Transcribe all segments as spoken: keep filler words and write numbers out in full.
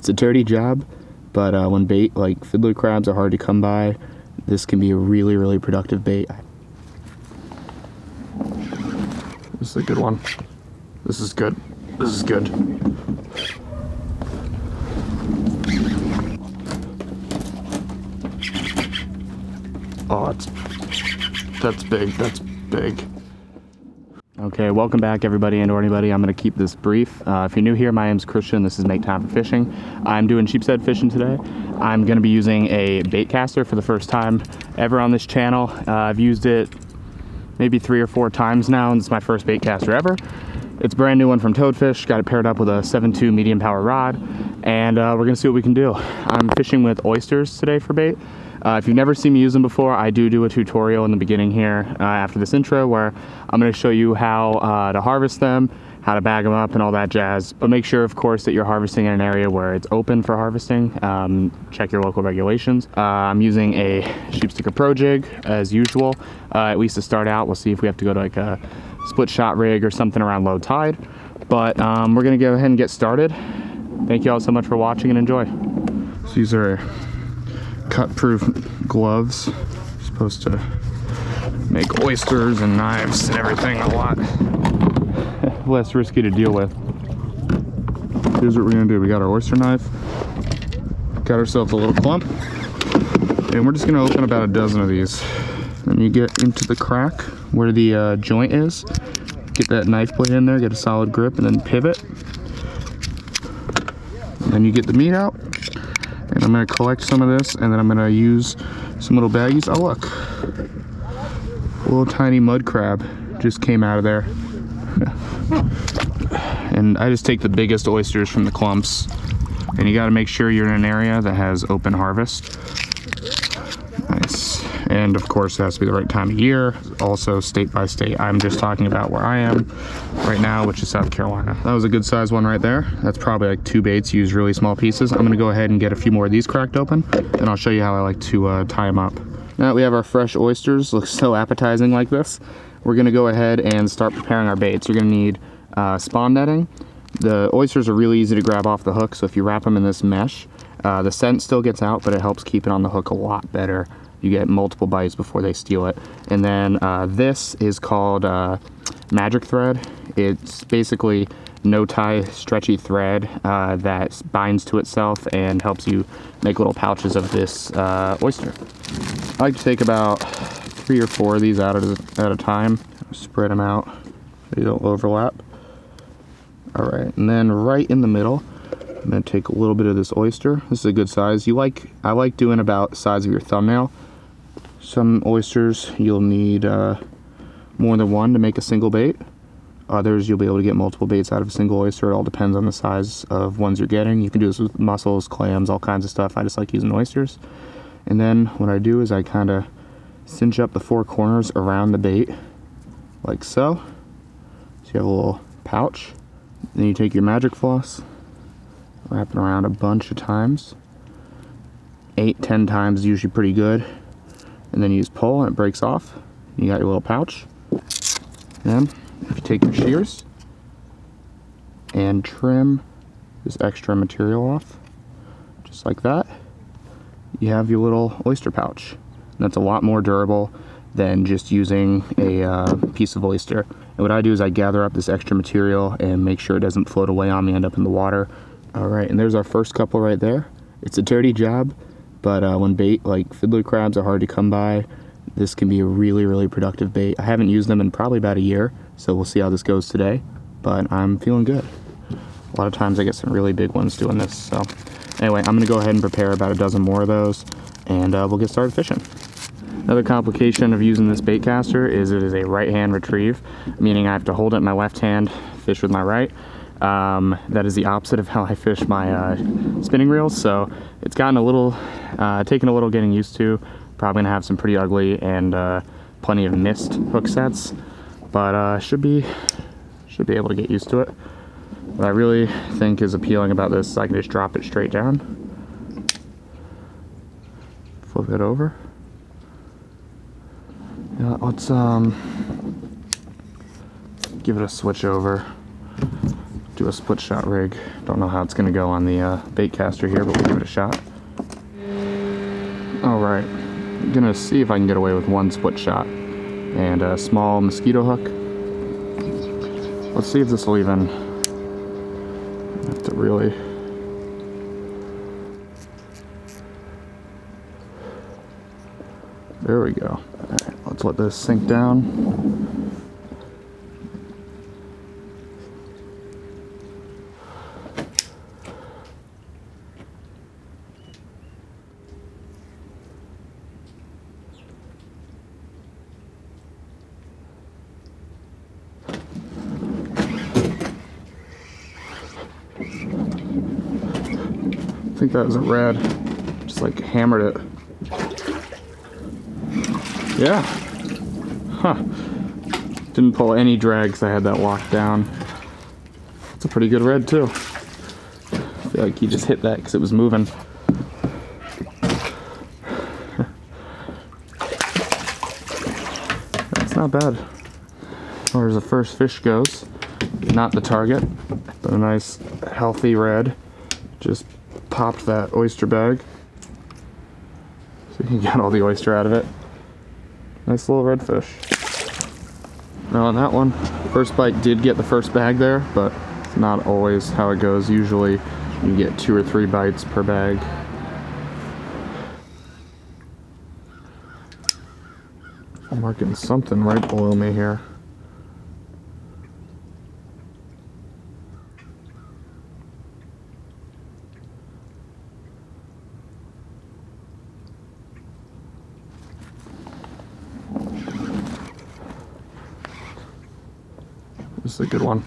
It's a dirty job, but uh, when bait like fiddler crabs are hard to come by, this can be a really, really productive bait. This is a good one. This is good. This is good. Oh, it's, that's big. That's big. Okay, welcome back everybody and or anybody. I'm going to keep this brief. Uh, if you're new here, my name's Christian. This is Make Time for Fishing. I'm doing sheep's head fishing today. I'm going to be using a bait caster for the first time ever on this channel. Uh, I've used it maybe three or four times now, and it's my first bait caster ever. It's a brand new one from Toadfish. Got it paired up with a seven two medium power rod, and uh, we're going to see what we can do. I'm fishing with oysters today for bait. Uh, if you've never seen me use them before, I do do a tutorial in the beginning here uh, after this intro where I'm going to show you how uh, to harvest them, how to bag them up and all that jazz. But make sure, of course, that you're harvesting in an area where it's open for harvesting. Um, check your local regulations. Uh, I'm using a Sheepstalker Pro Jig as usual, uh, at least to start out. We'll see if we have to go to like a split shot rig or something around low tide. But um, we're going to go ahead and get started. Thank you all so much for watching and enjoy. So these are cut-proof gloves. You're supposed to make oysters and knives and everything a lot less risky to deal with. Here's what we're gonna do. We got our oyster knife, got ourselves a little clump, and we're just gonna open about a dozen of these. Then you get into the crack where the uh, joint is, get that knife blade in there, get a solid grip, and then pivot. And then you get the meat out. And I'm gonna collect some of this, and then I'm gonna use some little baggies. Oh look, a little tiny mud crab just came out of there. And I just take the biggest oysters from the clumps. And you gotta make sure you're in an area that has open harvest. Nice. And of course it has to be the right time of year. Also state by state. I'm just talking about where I am right now, which is South Carolina. That was a good size one right there. That's probably like two baits, use really small pieces. I'm gonna go ahead and get a few more of these cracked open, and I'll show you how I like to uh, tie them up. Now that we have our fresh oysters, looks so appetizing like this, we're gonna go ahead and start preparing our baits. You're gonna need uh, spawn netting. The oysters are really easy to grab off the hook, so if you wrap them in this mesh, uh, the scent still gets out, but it helps keep it on the hook a lot better. You get multiple bites before they steal it. And then uh, this is called uh, magic thread. It's basically no-tie stretchy thread uh, that binds to itself and helps you make little pouches of this uh, oyster. I like to take about three or four of these out at a, at a time. Spread them out so they don't overlap. All right, and then right in the middle, I'm gonna take a little bit of this oyster. This is a good size. You like? I like doing about the size of your thumbnail. Some oysters you'll need uh, more than one to make a single bait. Others you'll be able to get multiple baits out of a single oyster. It all depends on the size of ones you're getting. You can do this with mussels, clams, all kinds of stuff. I just like using oysters. And then what I do is I kind of cinch up the four corners around the bait, like so. So you have a little pouch. Then you take your magic floss, wrap it around a bunch of times. Eight, ten times is usually pretty good. And then you just pull and it breaks off. You got your little pouch. Then if you take your shears and trim this extra material off, just like that, you have your little oyster pouch. And that's a lot more durable than just using a uh, piece of oyster. And what I do is I gather up this extra material and make sure it doesn't float away on me, end up in the water. All right, and there's our first couple right there. It's a dirty job, but uh, when bait like fiddler crabs are hard to come by, this can be a really, really productive bait. I haven't used them in probably about a year, so we'll see how this goes today, but I'm feeling good. A lot of times I get some really big ones doing this, so. Anyway, I'm gonna go ahead and prepare about a dozen more of those, and uh, we'll get started fishing. Another complication of using this bait caster is it is a right-hand retrieve, meaning I have to hold it in my left hand, fish with my right. Um, that is the opposite of how I fish my uh, spinning reels, so it's gotten a little, uh, taken a little getting used to. Probably gonna have some pretty ugly and uh, plenty of missed hook sets, but uh, should be should be able to get used to it. What I really think is appealing about this is I can just drop it straight down, flip it over. Yeah, let's um, give it a switch over do a split shot rig. Don't know how it's gonna go on the uh, bait caster here, but we'll give it a shot. All right, I'm gonna see if I can get away with one split shot and a small mosquito hook. Let's see if this will even. I have to really. There we go. All right, let's let this sink down. I think that was a red. Just like hammered it. Yeah, huh, didn't pull any drags. I had that locked down. It's a pretty good red too. I feel like you just hit that because it was moving. That's not bad. Well, where's the first fish goes, not the target, but a nice healthy red. Just popped that oyster bag. So you got all the oyster out of it. Nice little redfish. Now on that one, first bite did get the first bag there, but it's not always how it goes. Usually you get two or three bites per bag. I'm marking something right below me here. This is a good one.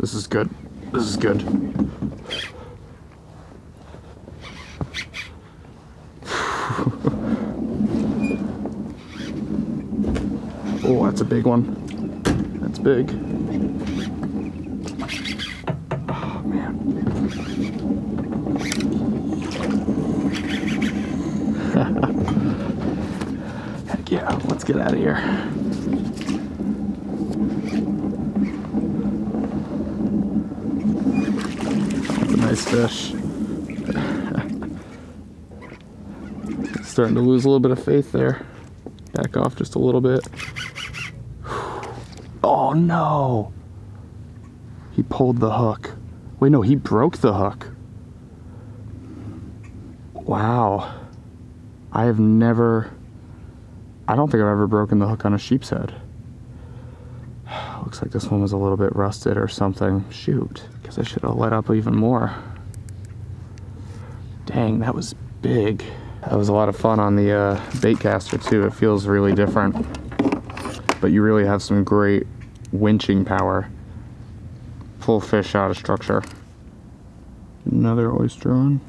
This is good. This is good. Oh, that's a big one. That's big. Oh, man. Heck yeah, let's get out of here. Nice fish. Starting to lose a little bit of faith there. Back off just a little bit. Oh no! He pulled the hook. Wait, no, he broke the hook. Wow. I have never... I don't think I've ever broken the hook on a sheep's head. Looks like this one was a little bit rusted or something. Shoot, because I should have let up even more. Dang, that was big. That was a lot of fun on the uh, baitcaster too. It feels really different, but you really have some great winching power. Pull fish out of structure. Another oyster on,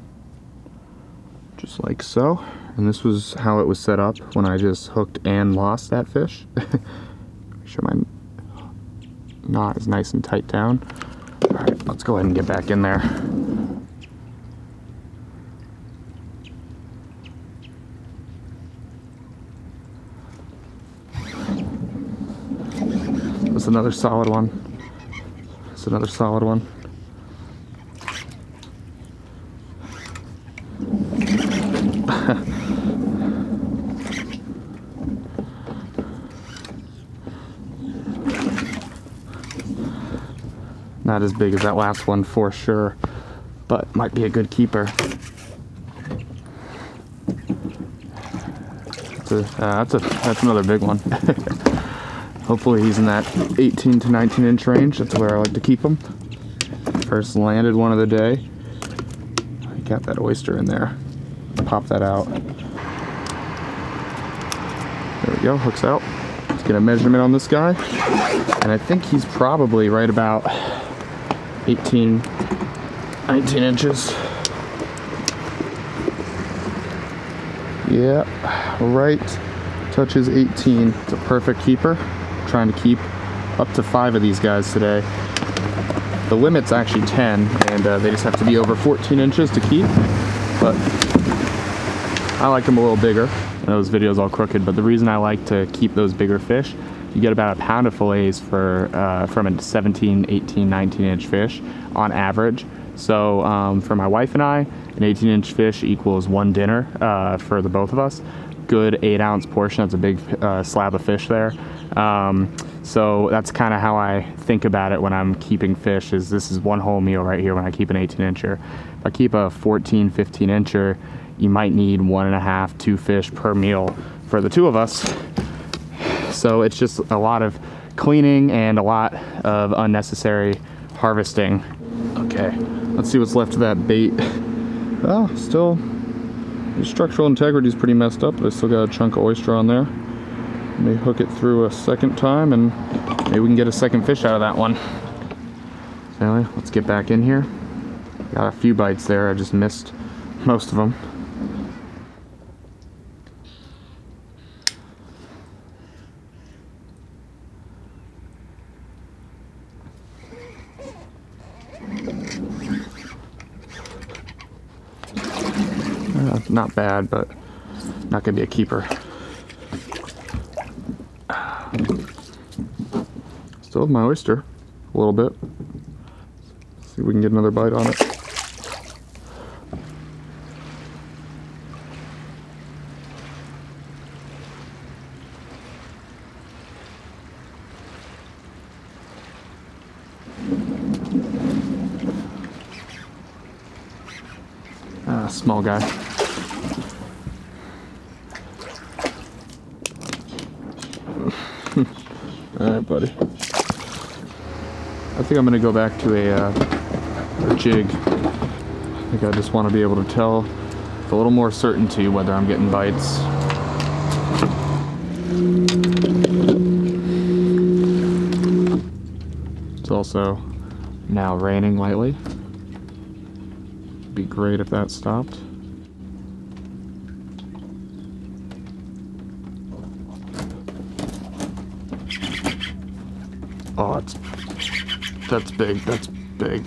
just like so. And this was how it was set up when I just hooked and lost that fish. Make sure my knot is nice and tight down. All right, let's go ahead and get back in there. That's another solid one. That's another solid one. Not as big as that last one for sure, but might be a good keeper. That's, a, uh, that's, a, that's another big one. Hopefully he's in that eighteen to nineteen inch range. That's where I like to keep him. First landed one of the day. I got that oyster in there. Pop that out. There we go, hooks out. Let's get a measurement on this guy. And I think he's probably right about eighteen, nineteen inches. Yeah, right, touches eighteen. It's a perfect keeper. I'm trying to keep up to five of these guys today. The limit's actually ten, and uh, they just have to be over fourteen inches to keep, but I like them a little bigger. I know this video's all crooked, but the reason I like to keep those bigger fish you get about a pound of fillets for uh, from a seventeen, eighteen, nineteen inch fish on average. So um, for my wife and I, an eighteen inch fish equals one dinner uh, for the both of us. Good eight ounce portion, that's a big uh, slab of fish there. Um, so that's kind of how I think about it when I'm keeping fish, is this is one whole meal right here when I keep an eighteen incher. If I keep a fourteen, fifteen incher, you might need one and a half, two fish per meal for the two of us. So it's just a lot of cleaning and a lot of unnecessary harvesting. Okay, let's see what's left of that bait. Well, still, the structural integrity is pretty messed up, but I still got a chunk of oyster on there. Let me hook it through a second time and maybe we can get a second fish out of that one. So anyway, let's get back in here. Got a few bites there, I just missed most of them. Uh, not bad, but not gonna be a keeper. Still have my oyster a little bit. See if we can get another bite on it. Ah, small guy. Alright, buddy. I think I'm going to go back to a, uh, a jig. I think I just want to be able to tell with a little more certainty whether I'm getting bites. It's also now raining lightly. Be great if that stopped. Oh, it's, that's big, that's big.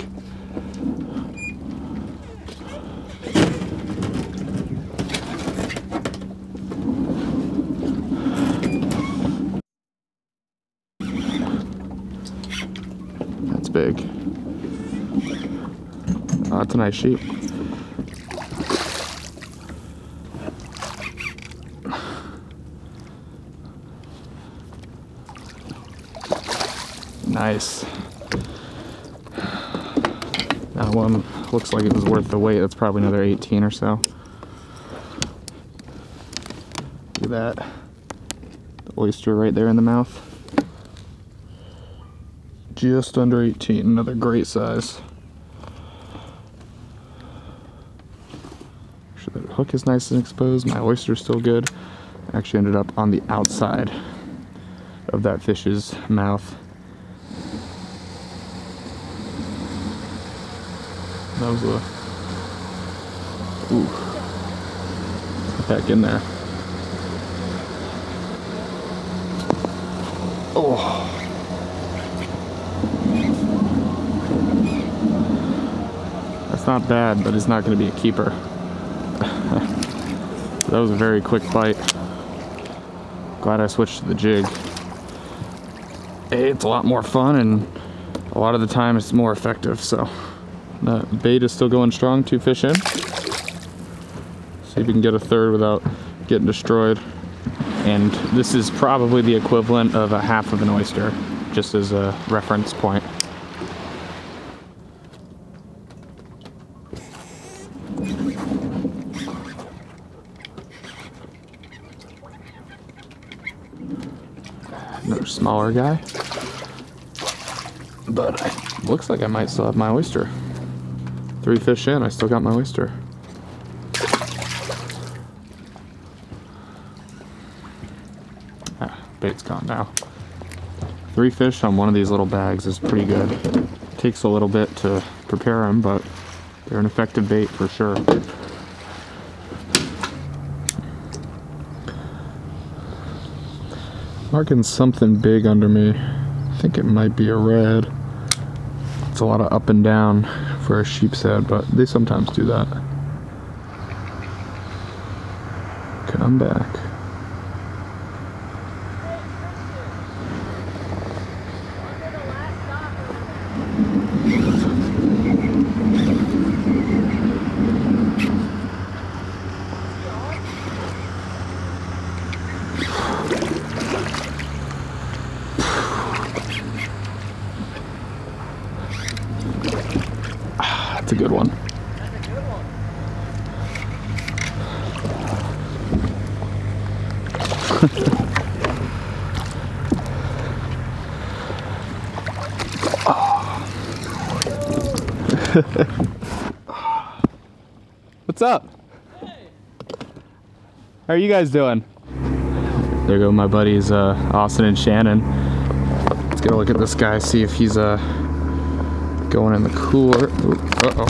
That's big. Oh, that's a nice sheep. Nice. That one looks like it was worth the wait. That's probably another eighteen or so. Look at that. The oyster right there in the mouth. Just under eighteen, another great size. Make sure that hook is nice and exposed. My oyster's still good. Actually ended up on the outside of that fish's mouth. That was a, ooh, get back in there. Oh. That's not bad, but it's not going to be a keeper. That was a very quick bite. Glad I switched to the jig. It's a lot more fun, and a lot of the time it's more effective, so. That bait is still going strong, two fish in. See if we can get a third without getting destroyed. And this is probably the equivalent of a half of an oyster, just as a reference point. Another smaller guy. But it looks like I might still have my oyster. Three fish in, I still got my oyster. Ah, bait's gone now. Three fish on one of these little bags is pretty good. It takes a little bit to prepare them, but they're an effective bait for sure. Marking something big under me. I think it might be a red. It's a lot of up and down for a sheep's head, but they sometimes do that. Come back. a good one. That's a good one. Oh. What's up? Hey. How are you guys doing? There go my buddies uh, Austin and Shannon. Let's get a look at this guy, see if he's uh, going in the cooler. Uh-oh.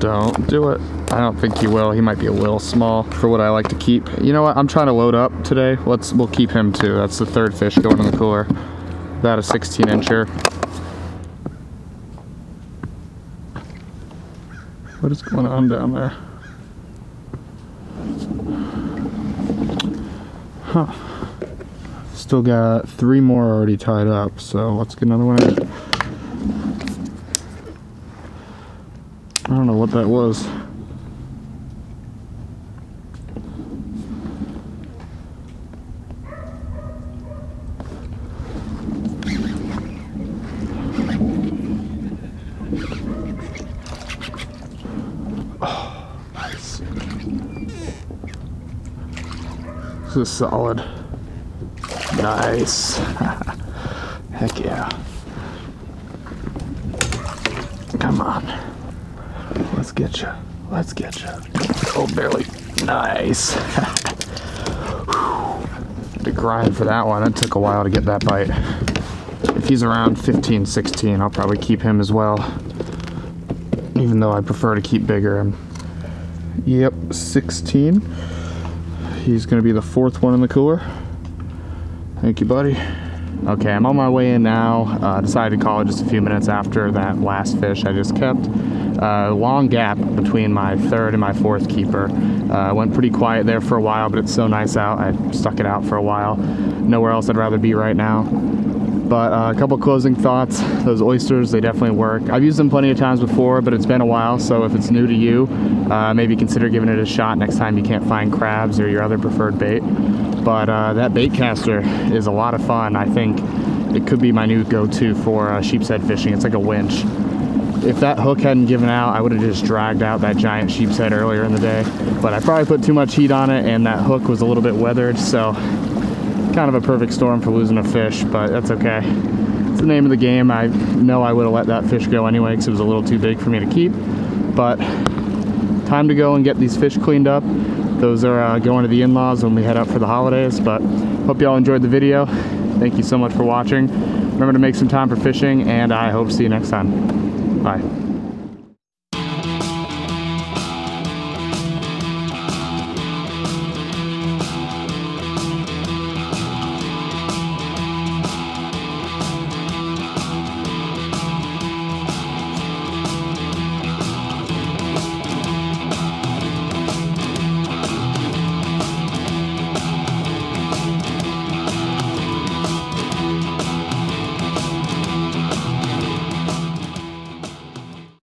Don't do it. I don't think he will. He might be a little small for what I like to keep. You know what? I'm trying to load up today. Let's we'll keep him too. That's the third fish going in the cooler. About a sixteen incher. What is going on down there? Huh. Still got three more already tied up, so let's get another one in. I don't know what that was. Oh, nice. This is solid. Nice. Heck yeah. Come on. Let's get you. Let's get you. Oh, barely. Nice. Had to grind for that one. It took a while to get that bite. If he's around fifteen, sixteen, I'll probably keep him as well. Even though I prefer to keep bigger. I'm... Yep, sixteen. He's going to be the fourth one in the cooler. Thank you, buddy. Okay, I'm on my way in now. Uh, decided to call it just a few minutes after that last fish I just kept. Uh, long gap between my third and my fourth keeper. Uh, went pretty quiet there for a while, but it's so nice out. I stuck it out for a while. Nowhere else I'd rather be right now. But uh, a couple closing thoughts. Those oysters, they definitely work. I've used them plenty of times before, but it's been a while, so if it's new to you, uh, maybe consider giving it a shot next time you can't find crabs or your other preferred bait. But uh, that bait caster is a lot of fun. I think it could be my new go-to for uh, sheep's head fishing. It's like a winch. If that hook hadn't given out, I would have just dragged out that giant sheep's head earlier in the day. But I probably put too much heat on it, and that hook was a little bit weathered, so kind of a perfect storm for losing a fish, but that's okay. It's the name of the game. I know I would have let that fish go anyway because it was a little too big for me to keep. But time to go and get these fish cleaned up. Those are uh, going to the in-laws when we head out for the holidays, but hope y'all enjoyed the video. Thank you so much for watching. Remember to make some time for fishing, and I hope to see you next time. Bye.